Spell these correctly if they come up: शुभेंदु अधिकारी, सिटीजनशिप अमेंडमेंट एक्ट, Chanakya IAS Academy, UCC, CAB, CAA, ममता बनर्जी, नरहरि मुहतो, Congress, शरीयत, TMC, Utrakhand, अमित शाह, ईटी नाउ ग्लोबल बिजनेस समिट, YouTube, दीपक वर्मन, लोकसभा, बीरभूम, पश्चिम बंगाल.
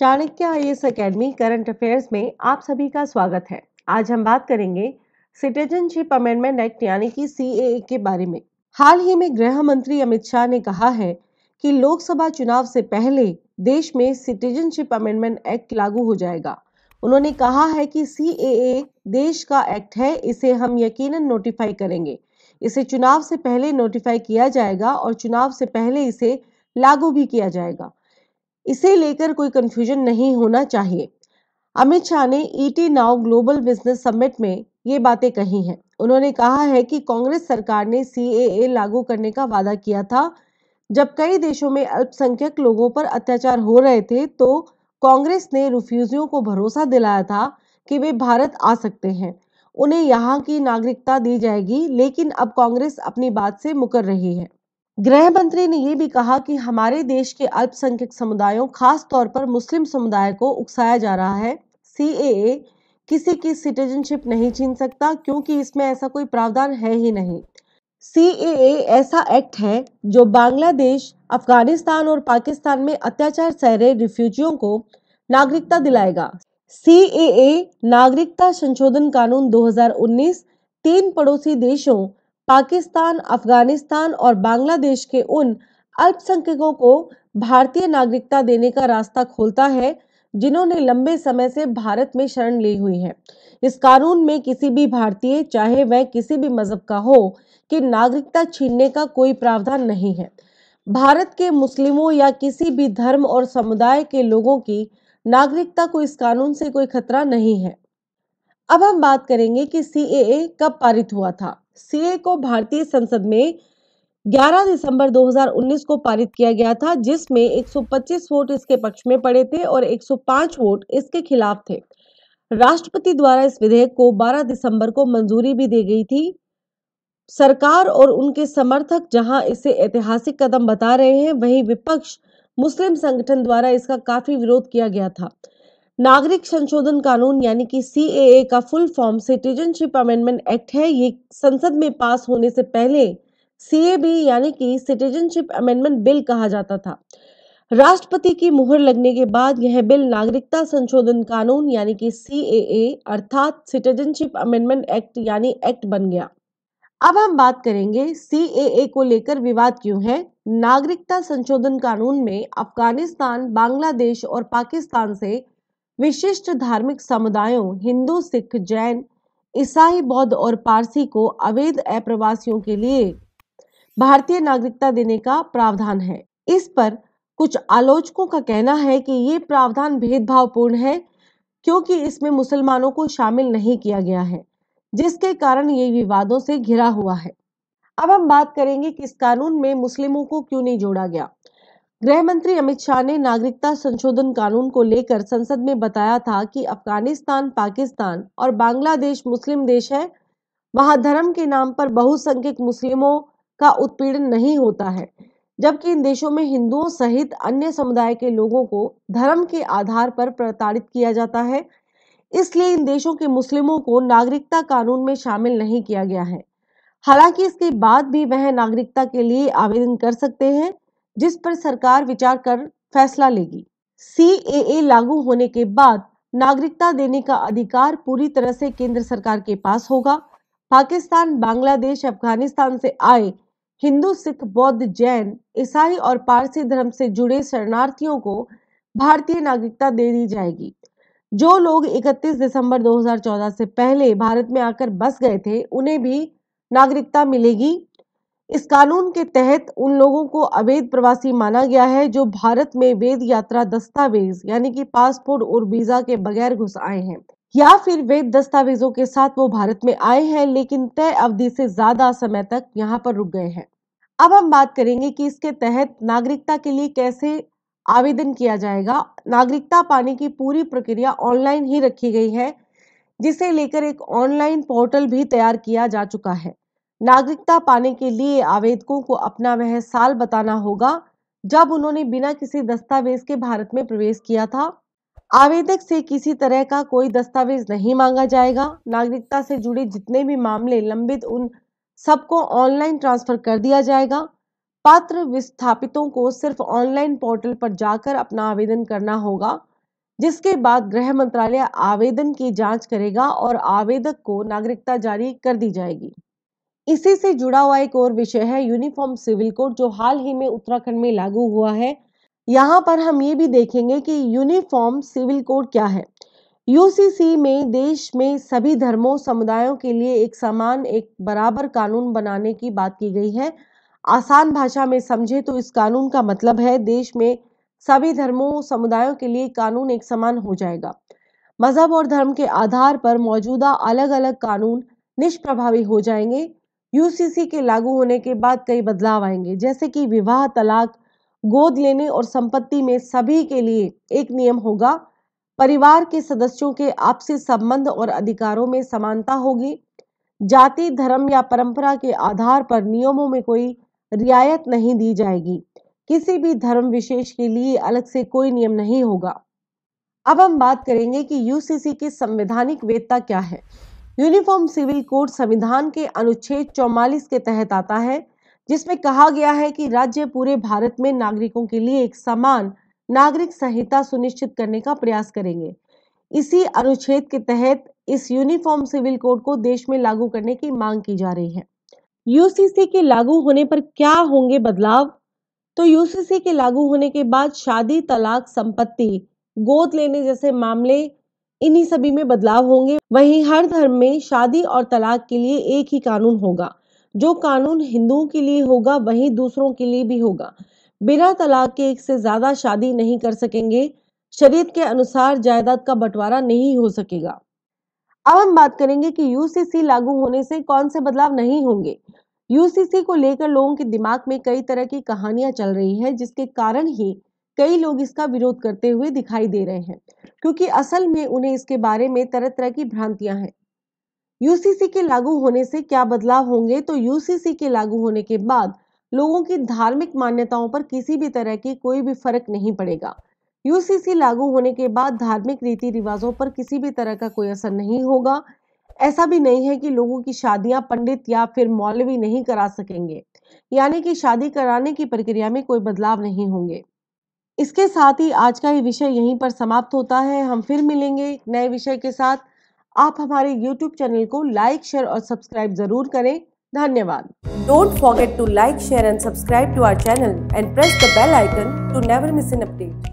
Chanakya IAS academy current affairs में आप सभी का स्वागत है। आज हम बात करेंगे सिटीजनशिप अमेंडमेंट एक्ट यानी कि CAA के बारे में। हाल ही में गृह मंत्री अमित शाह ने कहा है कि लोकसभा चुनाव से पहले देश में सिटीजनशिप अमेंडमेंट एक्ट लागू हो जाएगा। उन्होंने कहा है कि CAA देश का एक्ट है, इसे हम यकीनन नोटिफाई करेंगे। इसे चुनाव से पहले नोटिफाई किया जाएगा और चुनाव से पहले इसे लागू भी किया जाएगा। इसे लेकर कोई कंफ्यूजन नहीं होना चाहिए। अमित शाह ने ईटी नाउ ग्लोबल बिजनेस समिट में ये बातें कही हैं। उन्होंने कहा है कि कांग्रेस सरकार ने CAA लागू करने का वादा किया था। जब कई देशों में अल्पसंख्यक लोगों पर अत्याचार हो रहे थे तो कांग्रेस ने रिफ्यूजियों को भरोसा दिलाया था कि वे भारत आ सकते हैं, उन्हें यहाँ की नागरिकता दी जाएगी, लेकिन अब कांग्रेस अपनी बात से मुकर रही है। गृह मंत्री ने यह भी कहा कि हमारे देश के अल्पसंख्यक समुदायों, खास तौर पर मुस्लिम समुदाय को उकसाया जा रहा है। CAA किसी की सिटीजनशिप नहीं छीन सकता क्योंकि इसमें ऐसा कोई प्रावधान है ही नहीं। CAA ऐसा एक्ट है जो बांग्लादेश, अफगानिस्तान और पाकिस्तान में अत्याचार सह रहे रिफ्यूजियों को नागरिकता दिलाएगा। CAA नागरिकता संशोधन कानून 2019 3 पड़ोसी देशों पाकिस्तान, अफगानिस्तान और बांग्लादेश के उन अल्पसंख्यकों को भारतीय नागरिकता देने का रास्ता खोलता है जिन्होंने लंबे समय से भारत में शरण ली हुई है। इस कानून में किसी भी भारतीय, चाहे वह किसी भी मजहब का हो, कि नागरिकता छीनने का कोई प्रावधान नहीं है। भारत के मुस्लिमों या किसी भी धर्म और समुदाय के लोगों की नागरिकता को इस कानून से कोई खतरा नहीं है। अब हम बात करेंगे कि CAA कब पारित हुआ था। CAA को भारतीय संसद में 11 दिसंबर 2019 को पारित किया गया था, जिसमें 125 वोट इसके पक्ष में पड़े थे और 105 वोट इसके खिलाफ थे। राष्ट्रपति द्वारा इस विधेयक को 12 दिसंबर को मंजूरी भी दी गई थी। सरकार और उनके समर्थक जहां इसे ऐतिहासिक कदम बता रहे हैं, वहीं विपक्ष मुस्लिम संगठन द्वारा इसका काफी विरोध किया गया था। नागरिक संशोधन कानून यानी कि CAA का full form सिटीजनशिप अमेंडमेंट एक्ट है। ये संसद में पास होने से पहले CAB यानी कि सिटीजनशिप अमेंडमेंट बिल कहा जाता था। राष्ट्रपति की मुहर लगने के बाद यह बिल नागरिकता संशोधन कानून यानी कि CAA अर्थात सिटीजनशिप अमेंडमेंट एक्ट यानी एक्ट बन गया। अब हम बात करेंगे CAA को लेकर विवाद क्यों है। नागरिकता संशोधन कानून में अफगानिस्तान, बांग्लादेश और पाकिस्तान से विशिष्ट धार्मिक समुदायों हिंदू, सिख, जैन, ईसाई, बौद्ध और पारसी को अवैध अप्रवासियों के लिए भारतीय नागरिकता देने का प्रावधान है। इस पर कुछ आलोचकों का कहना है कि ये प्रावधान भेदभावपूर्ण है क्योंकि इसमें मुसलमानों को शामिल नहीं किया गया है, जिसके कारण ये विवादों से घिरा हुआ है। अब हम बात करेंगे कि इस कानून में मुस्लिमों को क्यों नहीं जोड़ा गया। गृह मंत्री अमित शाह ने नागरिकता संशोधन कानून को लेकर संसद में बताया था कि अफगानिस्तान, पाकिस्तान और बांग्लादेश मुस्लिम देश है। वहां धर्म के नाम पर बहुसंख्यक मुस्लिमों का उत्पीड़न नहीं होता है, जबकि इन देशों में हिंदुओं सहित अन्य समुदाय के लोगों को धर्म के आधार पर प्रताड़ित किया जाता है। इसलिए इन देशों के मुस्लिमों को नागरिकता कानून में शामिल नहीं किया गया है। हालांकि इसके बाद भी वह नागरिकता के लिए आवेदन कर सकते हैं, जिस पर सरकार विचार कर फैसला लेगी। CAA लागू होने के बाद नागरिकता देने का अधिकार पूरी तरह से केंद्र सरकार के पास होगा। पाकिस्तान, बांग्लादेश, अफगानिस्तान से आए हिंदू, सिख, बौद्ध, जैन, ईसाई और पारसी धर्म से जुड़े शरणार्थियों को भारतीय नागरिकता दे दी जाएगी। जो लोग 31 दिसंबर 2014 से पहले भारत में आकर बस गए थे, उन्हें भी नागरिकता मिलेगी। इस कानून के तहत उन लोगों को अवैध प्रवासी माना गया है जो भारत में वैध यात्रा दस्तावेज यानी कि पासपोर्ट और वीजा के बगैर घुस आए हैं, या फिर वैध दस्तावेजों के साथ वो भारत में आए हैं लेकिन तय अवधि से ज्यादा समय तक यहाँ पर रुक गए हैं। अब हम बात करेंगे कि इसके तहत नागरिकता के लिए कैसे आवेदन किया जाएगा। नागरिकता पाने की पूरी प्रक्रिया ऑनलाइन ही रखी गई है, जिसे लेकर एक ऑनलाइन पोर्टल भी तैयार किया जा चुका है। नागरिकता पाने के लिए आवेदकों को अपना वह साल बताना होगा जब उन्होंने बिना किसी दस्तावेज के भारत में प्रवेश किया था। आवेदक से किसी तरह का कोई दस्तावेज नहीं मांगा जाएगा। नागरिकता से जुड़े जितने भी मामले लंबित, उन सबको ऑनलाइन ट्रांसफर कर दिया जाएगा। पात्र विस्थापितों को सिर्फ ऑनलाइन पोर्टल पर जाकर अपना आवेदन करना होगा। जिसके बाद गृह मंत्रालय आवेदन की जांच करेगा और आवेदक को नागरिकता जारी कर दी जाएगी। इसी से जुड़ा हुआ एक और विषय है यूनिफॉर्म सिविल कोड, जो हाल ही में उत्तराखंड में लागू हुआ है। यहाँ पर हम ये भी देखेंगे कि यूनिफॉर्म सिविल कोड क्या है। यूसीसी में देश में सभी धर्मों समुदायों के लिए एक समान एक बराबर कानून बनाने की बात की गई है। आसान भाषा में समझे तो इस कानून का मतलब है देश में सभी धर्मों समुदायों के लिए कानून एक समान हो जाएगा। मजहब और धर्म के आधार पर मौजूदा अलग अलग कानून निष्प्रभावी हो जाएंगे। यूसीसी के लागू होने के बाद कई बदलाव आएंगे, जैसे कि विवाह, तलाक, गोद लेने और संपत्ति में सभी के लिए एक नियम होगा। परिवार के सदस्यों के आपसी संबंध और अधिकारों में समानता होगी। जाति, धर्म या परंपरा के आधार पर नियमों में कोई रियायत नहीं दी जाएगी। किसी भी धर्म विशेष के लिए अलग से कोई नियम नहीं होगा। अब हम बात करेंगे कि यूसीसी की संवैधानिक वैधता क्या है। यूनिफॉर्म सिविल कोड संविधान के अनुच्छेद 44 के तहत आता है, जिसमें कहा गया है कि राज्य पूरे भारत में नागरिकों के लिए एक समान नागरिक संहिता सुनिश्चित करने का प्रयास करेंगे। इसी अनुच्छेद के तहत इस यूनिफॉर्म सिविल कोड को देश में लागू करने की मांग की जा रही है। यूसीसी के लागू होने पर क्या होंगे बदलाव? तो यूसीसी के लागू होने के बाद शादी, तलाक, संपत्ति, गोद लेने जैसे मामले, इन्हीं सभी में बदलाव होंगे। वहीं हर धर्म में शादी और तलाक के लिए एक ही कानून होगा। जो कानून हिंदुओं के लिए होगा वही दूसरों के लिए भी होगा। बिना तलाक के एक से ज्यादा शादी नहीं कर सकेंगे। शरीयत के अनुसार जायदाद का बंटवारा नहीं हो सकेगा। अब हम बात करेंगे कि यूसीसी लागू होने से कौन से बदलाव नहीं होंगे। यूसीसी को लेकर लोगों के दिमाग में कई तरह की कहानियां चल रही है, जिसके कारण ही कई लोग इसका विरोध करते हुए दिखाई दे रहे हैं, क्योंकि असल में उन्हें इसके बारे में तरह तरह की भ्रांतियां हैं। यूसीसी के लागू होने से क्या बदलाव होंगे? तो यूसीसी के लागू होने के बाद लोगों की धार्मिक मान्यताओं पर किसी भी तरह की कोई भी फर्क नहीं पड़ेगा। यूसीसी लागू होने के बाद धार्मिक रीति रिवाजों पर किसी भी तरह का कोई असर नहीं होगा। ऐसा भी नहीं है कि लोगों की शादियां पंडित या फिर मौलवी नहीं करा सकेंगे, यानी कि शादी कराने की प्रक्रिया में कोई बदलाव नहीं होंगे। इसके साथ ही आज का ये विषय यहीं पर समाप्त होता है। हम फिर मिलेंगे नए विषय के साथ। आप हमारे YouTube चैनल को लाइक, शेयर और सब्सक्राइब जरूर करें। धन्यवाद। Don't forget to like, share and subscribe to our channel and press the bell icon to never miss an update.